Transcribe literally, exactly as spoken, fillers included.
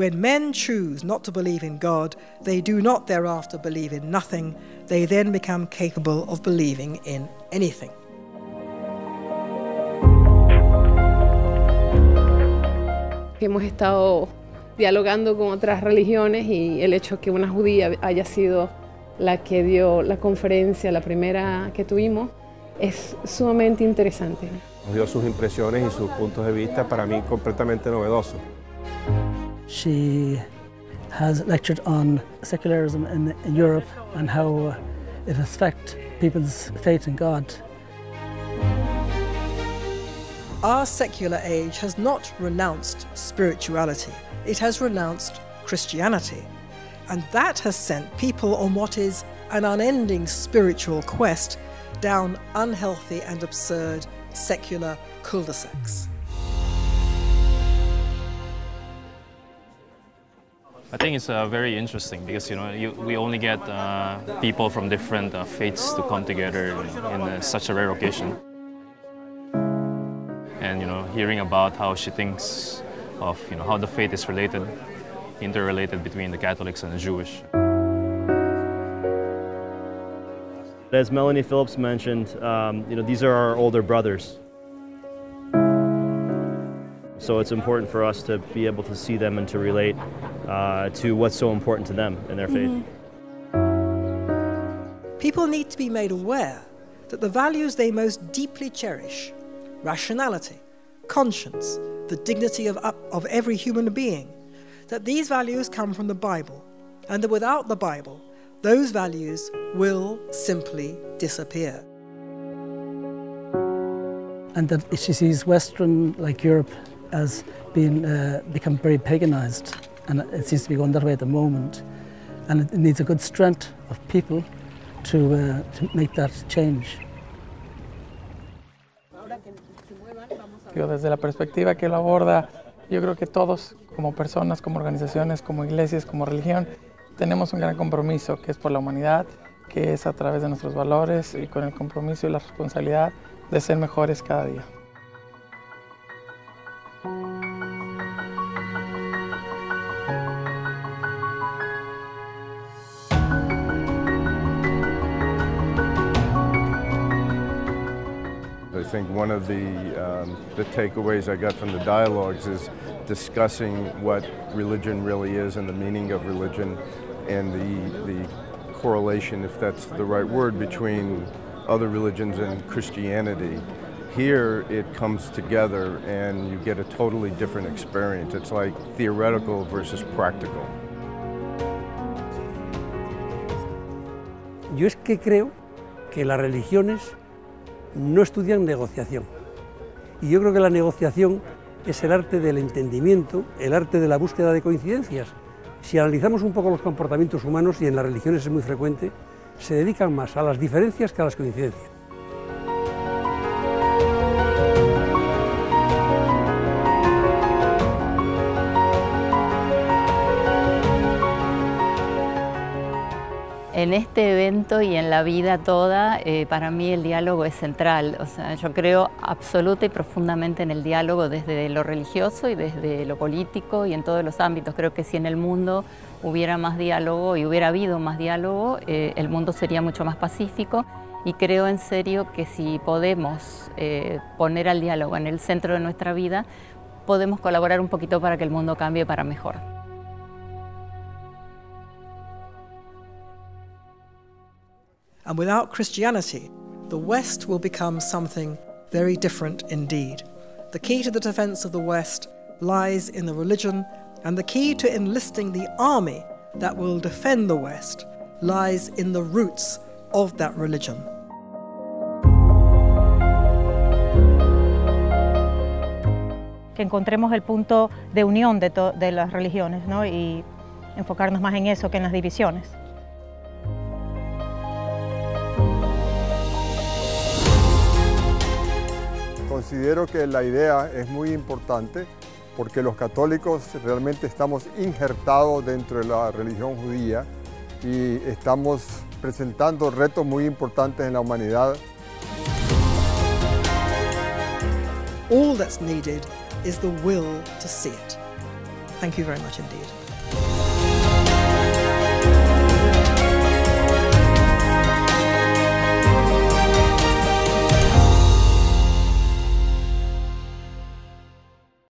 When men choose not to believe in God, they do not thereafter believe in nothing. They then become capable of believing in anything. Hemos estado dialogando con otras religiones y el hecho que una judía haya sido la que dio la conferencia, la primera que tuvimos, es sumamente interesante. Nos dio sus impresiones y sus puntos de vista, para mí completamente novedosos. She has lectured on secularism in, in Europe and how it affects people's faith in God. Our secular age has not renounced spirituality. It has renounced Christianity. And that has sent people on what is an unending spiritual quest down unhealthy and absurd secular cul-de-sacs. I think it's uh, very interesting because, you know, you, we only get uh, people from different uh, faiths to come together in, in uh, such a rare occasion. And, you know, hearing about how she thinks of, you know, how the faith is related, interrelated between the Catholics and the Jewish. As Melanie Phillips mentioned, um, you know, these are our older brothers. So it's important for us to be able to see them and to relate uh, to what's so important to them in their faith. Mm-hmm. People need to be made aware that the values they most deeply cherish, rationality, conscience, the dignity of, of every human being, that these values come from the Bible, and that without the Bible, those values will simply disappear. And that she sees Western, like Europe, has been, uh, become very paganized, and it seems to be going that way at the moment. And it needs a good strength of people to, uh, to make that change. Digo, desde la perspectiva que lo aborda, yo creo que todos, como personas, como organizaciones, como iglesias, como religión, tenemos un gran compromiso que es por la humanidad, que es a través de nuestros valores y con el compromiso y la responsabilidad de ser mejores cada día. I think one of the, um, the takeaways I got from the dialogues is discussing what religion really is and the meaning of religion and the, the correlation, if that's the right word, between other religions and Christianity. Here it comes together and you get a totally different experience. It's like theoretical versus practical. Yo es que creo que las religiones no estudian negociación. Y yo creo que la negociación es el arte del entendimiento, el arte de la búsqueda de coincidencias. Si analizamos un poco los comportamientos humanos, y en las religiones es muy frecuente, se dedican más a las diferencias que a las coincidencias. En este evento y en la vida toda, eh, para mí el diálogo es central. O sea, yo creo absoluta y profundamente en el diálogo desde lo religioso y desde lo político y en todos los ámbitos. Creo que si en el mundo hubiera más diálogo y hubiera habido más diálogo, eh, el mundo sería mucho más pacífico. Y creo en serio que si podemos eh, poner al diálogo en el centro de nuestra vida, podemos colaborar un poquito para que el mundo cambie para mejor. And without Christianity, the West will become something very different indeed. The key to the defense of the West lies in the religion, and the key to enlisting the army that will defend the West lies in the roots of that religion. Que encontremos el punto de unión de, de las religiones, ¿no? Y enfocarnos más en eso que en las divisiones. Considero que la idea es muy importante porque los católicos realmente estamos injertados dentro de la religión judía y estamos presentando retos muy importantes en la humanidad. All that's needed is the will to see it. Thank you very much indeed.